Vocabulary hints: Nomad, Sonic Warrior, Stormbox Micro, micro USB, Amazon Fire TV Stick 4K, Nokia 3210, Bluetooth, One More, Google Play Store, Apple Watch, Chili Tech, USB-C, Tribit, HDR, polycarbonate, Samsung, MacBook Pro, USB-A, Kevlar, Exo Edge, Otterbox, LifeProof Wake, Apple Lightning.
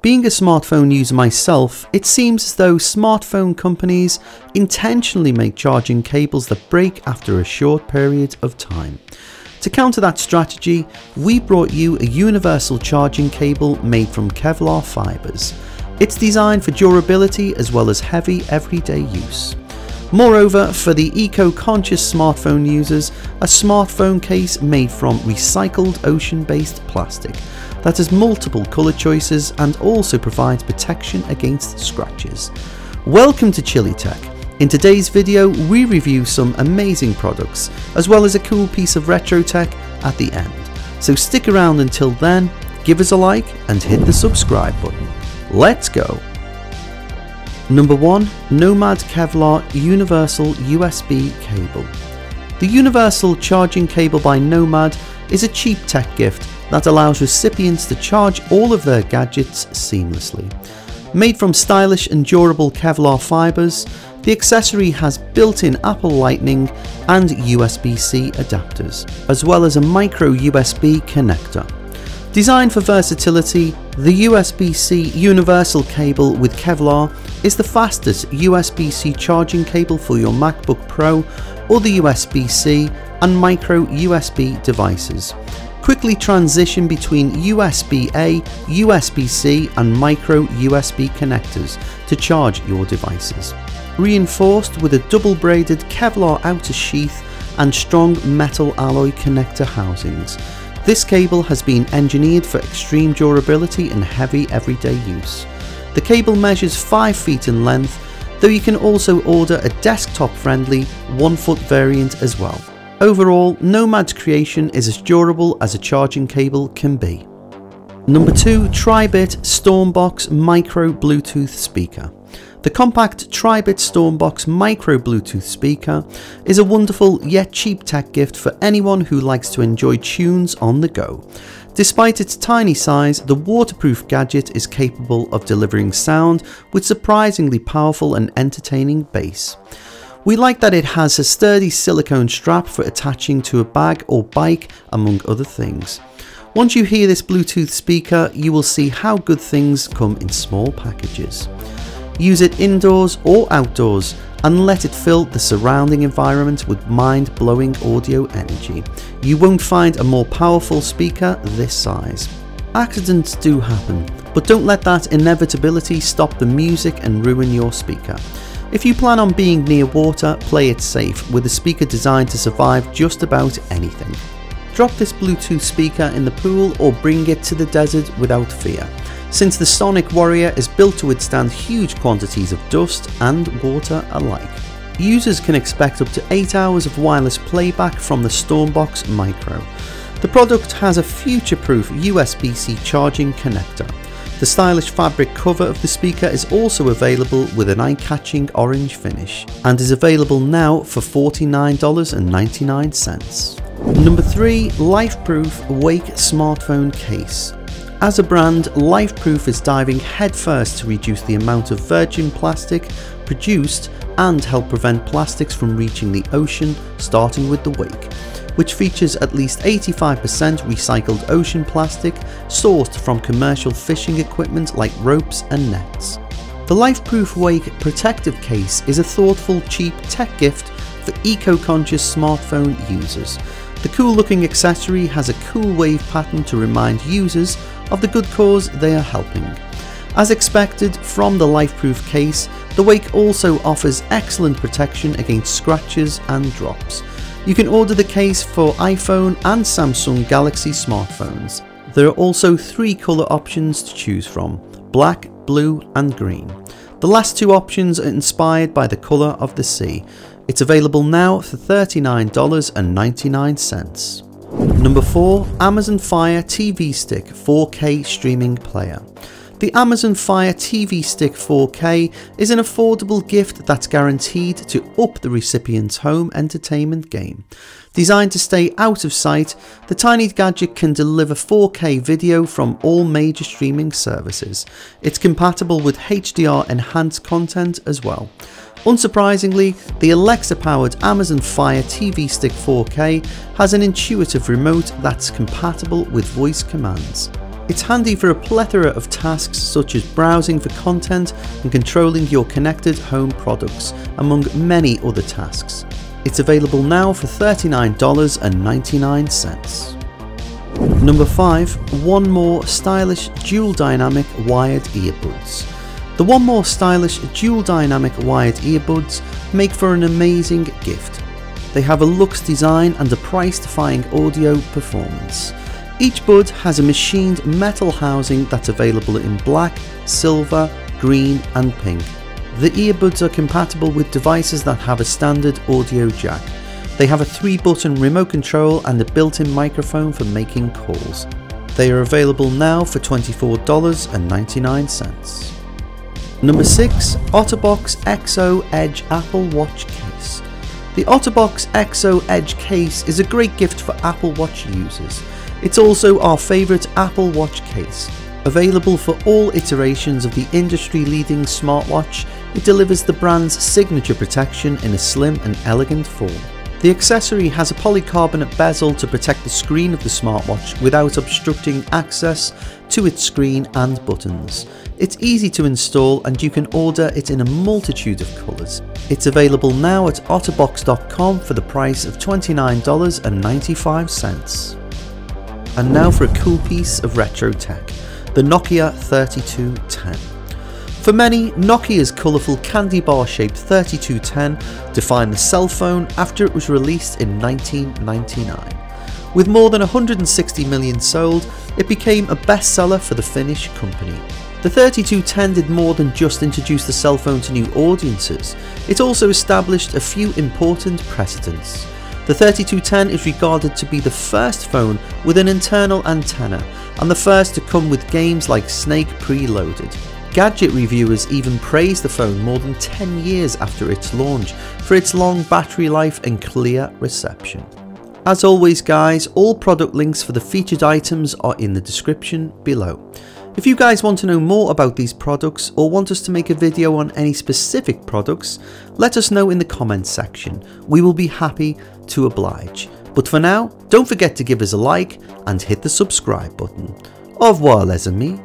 Being a smartphone user myself, it seems as though smartphone companies intentionally make charging cables that break after a short period of time. To counter that strategy, we brought you a universal charging cable made from Kevlar fibers. It's designed for durability as well as heavy everyday use. Moreover, for the eco-conscious smartphone users, a smartphone case made from recycled ocean-based plastic that has multiple colour choices and also provides protection against scratches. Welcome to Chili Tech. In today's video, we review some amazing products as well as a cool piece of retro tech at the end. So stick around until then, give us a like and hit the subscribe button. Let's go! Number 1. Nomad Kevlar Universal USB Cable. The Universal Charging Cable by Nomad is a cheap tech gift that allows recipients to charge all of their gadgets seamlessly. Made from stylish and durable Kevlar fibers, the accessory has built-in Apple Lightning and USB-C adapters, as well as a micro USB connector. Designed for versatility, the USB-C universal cable with Kevlar is the fastest USB-C charging cable for your MacBook Pro or the USB-C and micro USB devices. Quickly transition between USB-A, USB-C and micro USB connectors to charge your devices. Reinforced with a double braided Kevlar outer sheath and strong metal alloy connector housings. This cable has been engineered for extreme durability and heavy everyday use. The cable measures 5 feet in length, though you can also order a desktop-friendly 1-foot variant as well. Overall, Nomad's creation is as durable as a charging cable can be. Number 2. Tribit Stormbox Micro Bluetooth Speaker. The compact Tribit Stormbox Micro Bluetooth speaker is a wonderful yet cheap tech gift for anyone who likes to enjoy tunes on the go. Despite its tiny size, the waterproof gadget is capable of delivering sound with surprisingly powerful and entertaining bass. We like that it has a sturdy silicone strap for attaching to a bag or bike, among other things. Once you hear this Bluetooth speaker, you will see how good things come in small packages. Use it indoors or outdoors and let it fill the surrounding environment with mind-blowing audio energy. You won't find a more powerful speaker this size. Accidents do happen, but don't let that inevitability stop the music and ruin your speaker. If you plan on being near water, play it safe with a speaker designed to survive just about anything. Drop this Bluetooth speaker in the pool or bring it to the desert without fear, since the Sonic Warrior is built to withstand huge quantities of dust and water alike. Users can expect up to 8 hours of wireless playback from the Stormbox Micro. The product has a future-proof USB-C charging connector. The stylish fabric cover of the speaker is also available with an eye-catching orange finish and is available now for $49.99. Number 3. LifeProof Wake Smartphone Case. As a brand, LifeProof is diving headfirst to reduce the amount of virgin plastic produced and help prevent plastics from reaching the ocean, starting with the Wake, which features at least 85% recycled ocean plastic sourced from commercial fishing equipment like ropes and nets. The LifeProof Wake protective case is a thoughtful, cheap tech gift for eco-conscious smartphone users. The cool-looking accessory has a cool wave pattern to remind users of the good cause they are helping. As expected from the LifeProof case, the Wake also offers excellent protection against scratches and drops. You can order the case for iPhone and Samsung Galaxy smartphones. There are also 3 colour options to choose from: black, blue and green. The last 2 options are inspired by the colour of the sea. It's available now for $39.99. Number 4. Amazon Fire TV Stick 4K Streaming Player. The Amazon Fire TV Stick 4K is an affordable gift that's guaranteed to up the recipient's home entertainment game. Designed to stay out of sight, the tiny gadget can deliver 4K video from all major streaming services. It's compatible with HDR enhanced content as well. Unsurprisingly, the Alexa-powered Amazon Fire TV Stick 4K has an intuitive remote that's compatible with voice commands. It's handy for a plethora of tasks such as browsing for content and controlling your connected home products, among many other tasks. It's available now for $39.99. Number 5. One More Stylish Dual Dynamic Wired Earbuds. The One More stylish dual dynamic wired earbuds make for an amazing gift. They have a luxe design and a price-defying audio performance. Each bud has a machined metal housing that's available in black, silver, green and pink. The earbuds are compatible with devices that have a standard audio jack. They have a 3-button remote control and a built-in microphone for making calls. They are available now for $24.99. Number 6. Otterbox Exo Edge Apple Watch Case. The Otterbox Exo Edge case is a great gift for Apple Watch users. It's also our favourite Apple Watch case. Available for all iterations of the industry-leading smartwatch, it delivers the brand's signature protection in a slim and elegant form. The accessory has a polycarbonate bezel to protect the screen of the smartwatch without obstructing access to its screen and buttons. It's easy to install and you can order it in a multitude of colours. It's available now at otterbox.com for the price of $29.95. And now for a cool piece of retro tech, the Nokia 3210. For many, Nokia's colourful candy bar shaped 3210 defined the cell phone after it was released in 1999. With more than 160 million sold, it became a bestseller for the Finnish company. The 3210 did more than just introduce the cell phone to new audiences, it also established a few important precedents. The 3210 is regarded to be the first phone with an internal antenna and the first to come with games like Snake preloaded. Gadget reviewers even praised the phone more than 10 years after its launch for its long battery life and clear reception. As always guys, all product links for the featured items are in the description below. If you guys want to know more about these products or want us to make a video on any specific products, let us know in the comments section. We will be happy to oblige. But for now, don't forget to give us a like and hit the subscribe button. Au revoir les amis.